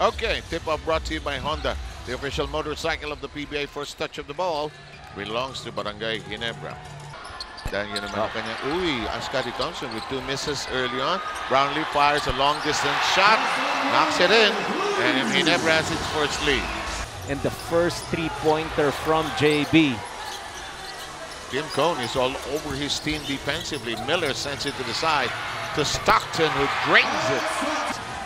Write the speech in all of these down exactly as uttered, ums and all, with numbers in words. Okay, tip-off brought to you by Honda. The official motorcycle of the P B A. First touch of the ball belongs to Barangay Ginebra. Daniel Mapena. Uy, Ascari Thompson with two misses early on. Brownlee fires a long-distance shot, knocks it in, and Ginebra has its first lead. And the first three-pointer from J B. Tim Cone is all over his team defensively. Miller sends it to the side to Stockton, who drains it.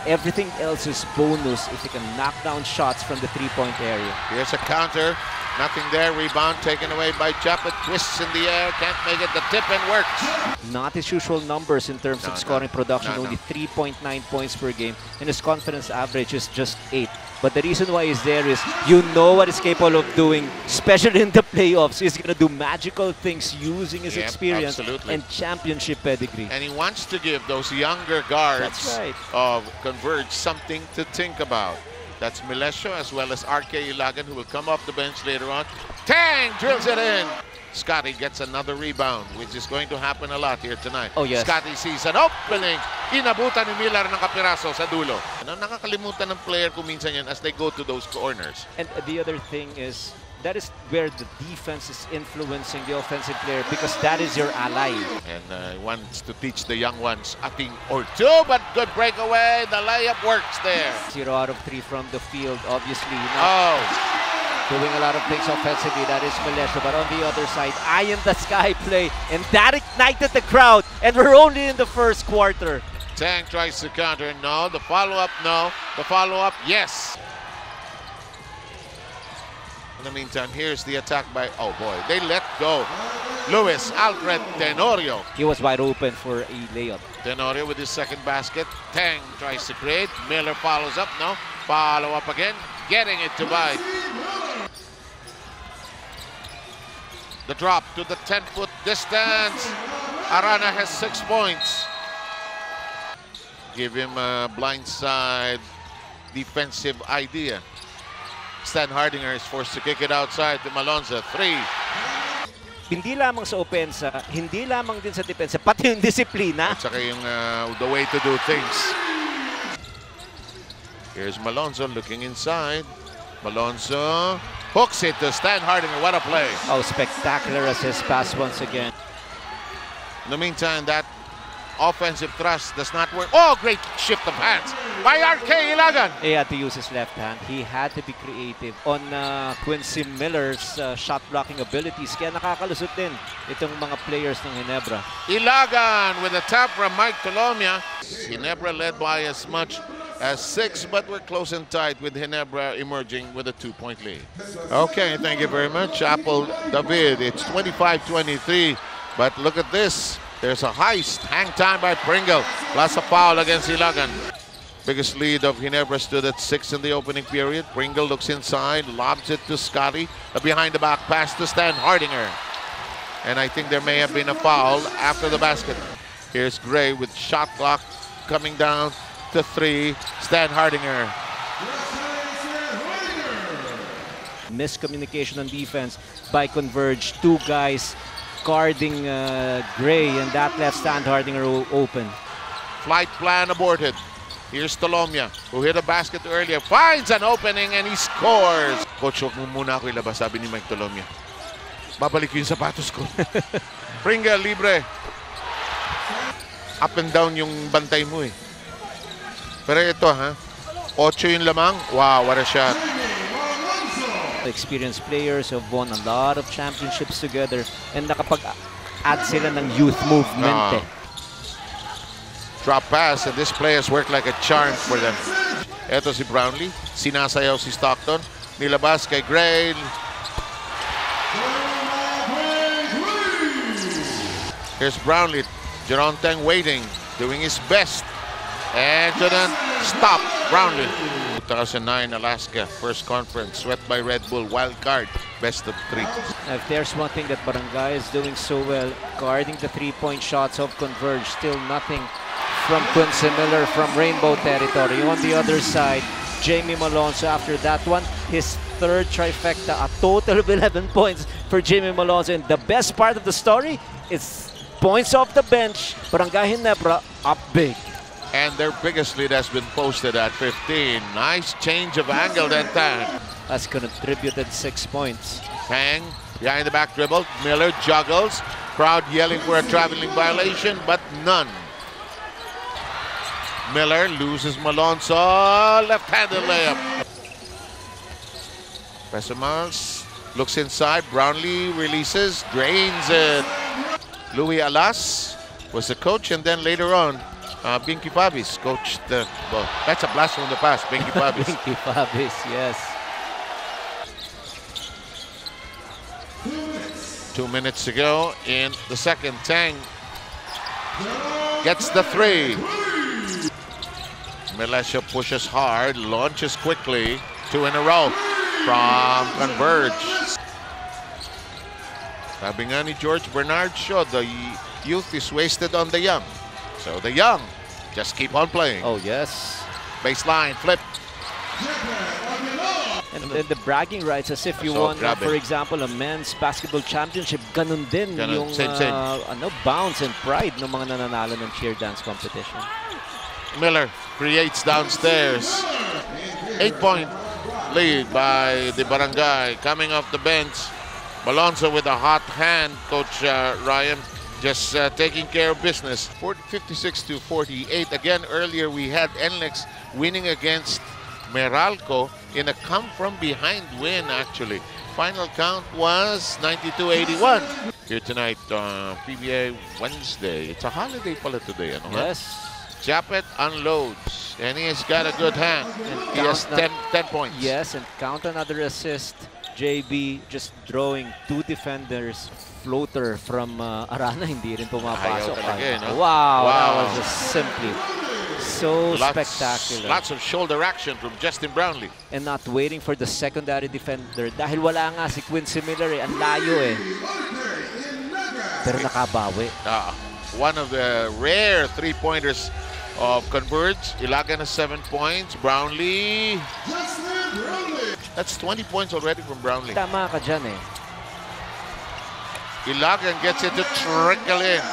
Everything else is bonus if you can knock down shots from the three-point area. Here's a counter. Nothing there. Rebound taken away by Chaput. Twists in the air. Can't make it. The tip and works. Not his usual numbers in terms no, of scoring no, production. No, only no. three point nine points per game. And his confidence average is just eight. But the reason why he's there is you know what he's capable of doing, especially in the playoffs. He's going to do magical things using his yep, experience absolutely. and championship pedigree. And he wants to give those younger guards right. of Converge something to think about. That's Milesio as well as R K Ilagan, who will come off the bench later on. Tang drills it in. Scottie gets another rebound, which is going to happen a lot here tonight. Oh, yes. Scottie sees an opening. Inabutan ni Miller ng kapiraso sa dulo. Ano, nakakalimutan ng player kung minsan yan as they go to those corners. And the other thing is, that is where the defense is influencing the offensive player because that is your ally. And uh, he wants to teach the young ones a thing or two, but good breakaway. The layup works there. Zero out of three from the field, obviously. Not oh. Doing a lot of things offensively, that is Maleshio. But on the other side, eye in the sky play. And that ignited the crowd. And we're only in the first quarter. Tang tries to counter. No. The follow-up, no. The follow-up, yes. In the meantime, here's the attack by... Oh, boy. They let go. Luis Alfred Tenorio. He was wide open for a layup. Tenorio with his second basket. Tang tries to create. Miller follows up. No. Follow-up again. Getting it to bite. The drop to the ten-foot distance. Arana has six points. Give him a blindside defensive idea. Stan Hardinger is forced to kick it outside to Malonzo. Three. Hindi lamang sa opensa, hindi lamang din sa depensa, pati yung disiplina. At saka yung uh, the way to do things. Here's Malonzo looking inside. Malonzo hooks it to Stan Hardinger. What a play. Oh, spectacular as his pass once again. In the meantime, that offensive thrust does not work. Oh, great shift of hands by R K Ilagan. He had to use his left hand. He had to be creative on uh, Quincy Miller's uh, shot-blocking abilities. Kaya nakakalusot din itong mga players ng Ginebra. Ilagan with a tap from Mike Tolomia. Ginebra led by as much as six, but we're close and tight with Ginebra emerging with a two-point lead. Okay, thank you very much, Apple David. It's twenty-five twenty-three, but look at this. There's a heist, hang time by Pringle, plus a foul against Ilagan. Biggest lead of Ginebra stood at six in the opening period. Pringle looks inside, lobs it to Scottie, a behind-the-back pass to Stan Hardinger. And I think there may have been a foul after the basket. Here's Gray with shot clock coming down to three, Stan Hardinger. Miscommunication on defense by Converge. Two guys guarding uh, Gray, and that left Stan Hardinger open. Flight plan aborted. Here's Tolomia, who hit a basket earlier, finds an opening, and he scores. Coach, huwag mo muna ako ilabas, sabi ni Mike Tolomia. Babalik yung sapatos ko. Pringle, libre. Up and down yung bantay mo eh. Pero ito, ha? Ocho yung lamang. Wow, what a shot. Experienced players have won a lot of championships together and nakapag-add sila ng youth movement. Uh, eh. Drop pass, and this play has worked like a charm for them. Ito si Brownlee. Sinasayaw si Stockton. Nilabas kay Gray. Here's Brownlee. Jeron Tang waiting, doing his best. And couldn't stop Brownlee. two thousand nine Alaska, first conference, swept by Red Bull, wild card, best of three. If there's one thing that Barangay is doing so well, guarding the three-point shots of Converge, still nothing from Quincy Miller from Rainbow territory. On the other side, Jamie Malonzo after that one, his third trifecta, a total of eleven points for Jamie Malonzo. And the best part of the story is points off the bench, Barangay Ginebra up big. and their biggest lead has been posted at fifteen. Nice change of angle then, Tang. That's contributed six points. Tang behind the back dribble. Miller juggles. Crowd yelling for a traveling violation, but none. Miller loses Malonzo. Left-handed layup. Pesamans looks inside. Brownlee releases, drains it. Luis Alas was the coach, and then later on, uh, Binky Favis coached the ball. That's a blast from the past, Binky Favis. Binky Favis, yes. Two minutes to go in the second. Tang gets the three. Maleshio pushes hard, launches quickly. Two in a row from Converge. Tabingani George Bernard showed the youth is wasted on the young. So the young just keep on playing. Oh, yes. Baseline, flip. And then the bragging rights, as if you so won, uh, for example, a men's basketball championship. Ganun din Ganun, yung same, same. Uh, ano, bounce and pride ng mga nananalo ng cheer dance competition. Miller creates downstairs. Eight-point lead by the Barangay. Coming off the bench, Malonzo with a hot hand. Coach uh, Ryan just uh, taking care of business. fifty-six to forty-eight. Again, earlier we had Enlex winning against Meralco in a come-from-behind win, actually. Final count was ninety-two eighty-one. Here tonight, uh, P B A Wednesday. It's a holiday pala today, ano? Yes. Japeth unloads, and he has got a good hand. And he has ten, ten points. Yes, and count another assist. J B just drawing two defenders. Floater from uh, Arana, hindi rin pumapasok. Again, huh? Wow, wow, that was just simply so lots, spectacular. Lots of shoulder action from Justin Brownlee. And not waiting for the secondary defender. Dahil wala nga si Quincy Miller, eh, ang layo eh. Pero nakabawi. Uh, one of the rare three-pointers of Converge. Ilagan has seven points. Brownlee. Justin Brownlee. That's twenty points already from Brownlee. Tama ka dyan eh. Ilagan gets it to trickle in.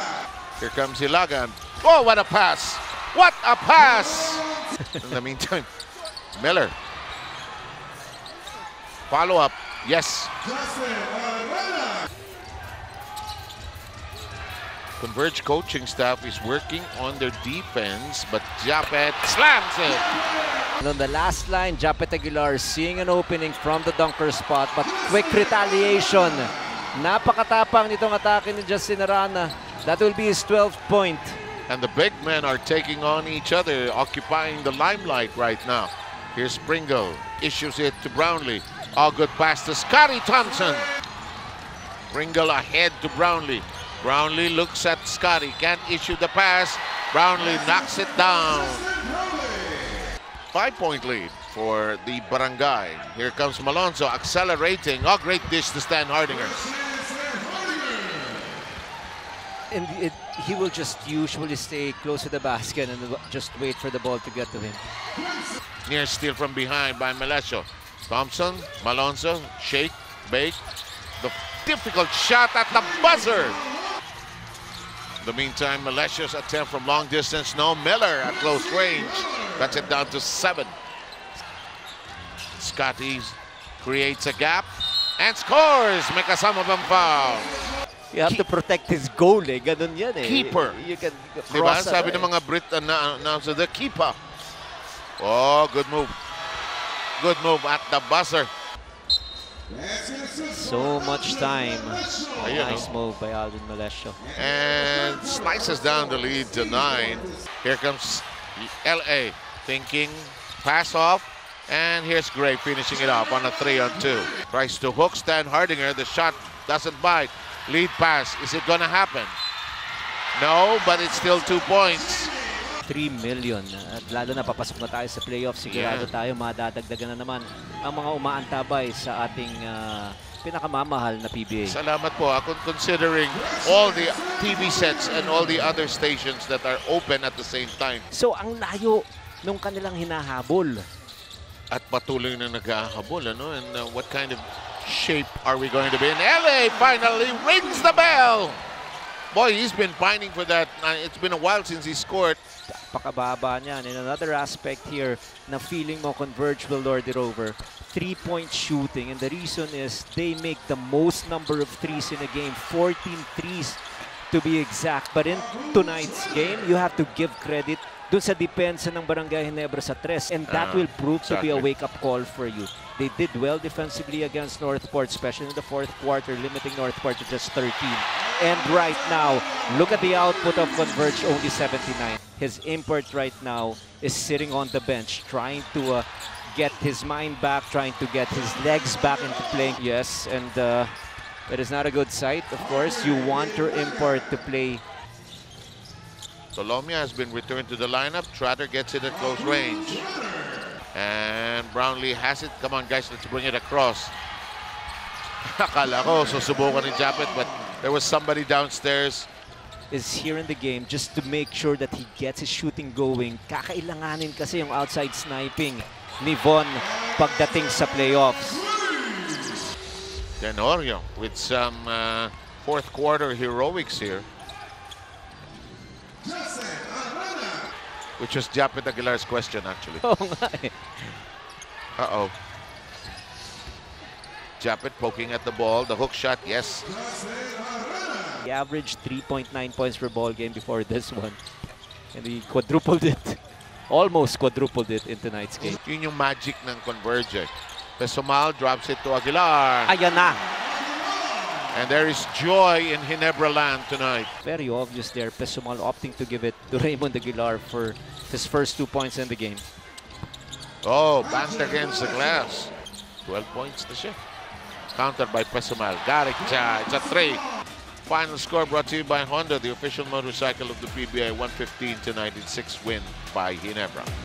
Here comes Ilagan. Oh, what a pass! What a pass! In the meantime, Miller. Follow up. Yes. Converge coaching staff is working on their defense, but Japeth slams it. And on the last line, Japeth Aguilar seeing an opening from the dunker spot, but quick retaliation. Napakatapang nitong atake ni Justin Arana. That will be his twelfth point. And the big men are taking on each other, occupying the limelight right now. Here's Pringle, issues it to Brownlee. All good pass to Scottie Thompson. Pringle ahead to Brownlee. Brownlee looks at Scottie, can't issue the pass. Brownlee knocks it down. Five-point lead for the Barangay. Here comes Malonzo accelerating. Oh, great dish to Stan Hardinger. And it, he will just usually stay close to the basket and just wait for the ball to get to him. Near steal from behind by Maleshio. Thompson, Malonzo, shake, bake. The difficult shot at the buzzer. In the meantime, Maleshio's attempt from long distance. No, Miller at close range. Cuts it down to seven. Scottie creates a gap and scores. Make a sum of them foul. You have Keep. to protect his goal. Eh. Ganun yan, eh. Keeper. You can cross diba? Sabi ng mga Brit announcer, the keeper. Oh, good move. Good move at the buzzer. So much time. Ayun, nice no? move by Aljun Maleshio. And slices down the lead to nine. Here comes L A thinking, pass off, and here's Gray finishing it off on a three on two. Tries to hook Stan Hardinger. The shot doesn't bite. Lead pass. Is it gonna happen? No, but it's still two points. three million. At lalo na papasok na tayo sa playoffs. Sigurado yeah. tayo madadagdagan na naman ang mga umaantabay sa ating uh, pinakamamahal na P B A. Salamat po. Ako, considering all the T V sets and all the other stations that are open at the same time. So, ang layo nung kanilang hinahabol. At patuloy na naghahabol, ano? And uh, what kind of shape are we going to be in? L A finally rings the bell! Boy, he's been pining for that. It's been a while since he scored. napakababa niyan. And another aspect here na feeling mo Converge will lord it over, three-point shooting. And the reason is they make the most number of threes in a game, fourteen threes to be exact. But in tonight's game, you have to give credit dun sa depensa ng Barangay Ginebra sa tres. And that uh, will prove exactly. to be a wake-up call for you. They did well defensively against Northport, especially in the fourth quarter, limiting Northport to just thirteen. And right now, look at the output of Converge, only seventy-nine. His import right now is sitting on the bench, trying to uh, get his mind back, trying to get his legs back into playing. Yes, and uh, it is not a good sight, of course. You want your import to play. Tolomia has been returned to the lineup. Trotter gets it at close range. And Brownlee has it. Come on, guys, let's bring it across. Akala ko, susubukan ni Japeth, but there was somebody downstairs. Is here in the game just to make sure that he gets his shooting going. Kakailanganin kasi yung outside sniping ni Von pagdating sa playoffs. Tenorio with some uh, fourth quarter heroics here. Which was Japeth Aguilar's question, actually. Oh, my. Uh-oh. Japeth poking at the ball. The hook shot, yes. He averaged three point nine points per ball game before this one. And he quadrupled it. Almost quadrupled it in tonight's game. Yun yung magic ng Converge. Pesomal drops it to Aguilar. Ayan na. And there is joy in Ginebra land tonight. Very obvious there. Pesumal opting to give it to Raymond Aguilar for his first two points in the game. Oh, banked against the glass. twelve points to shift. Countered by Pesumal. Garcia, it's a three. Final score brought to you by Honda, the official motorcycle of the P B A. one fifteen to ninety-six win by Ginebra.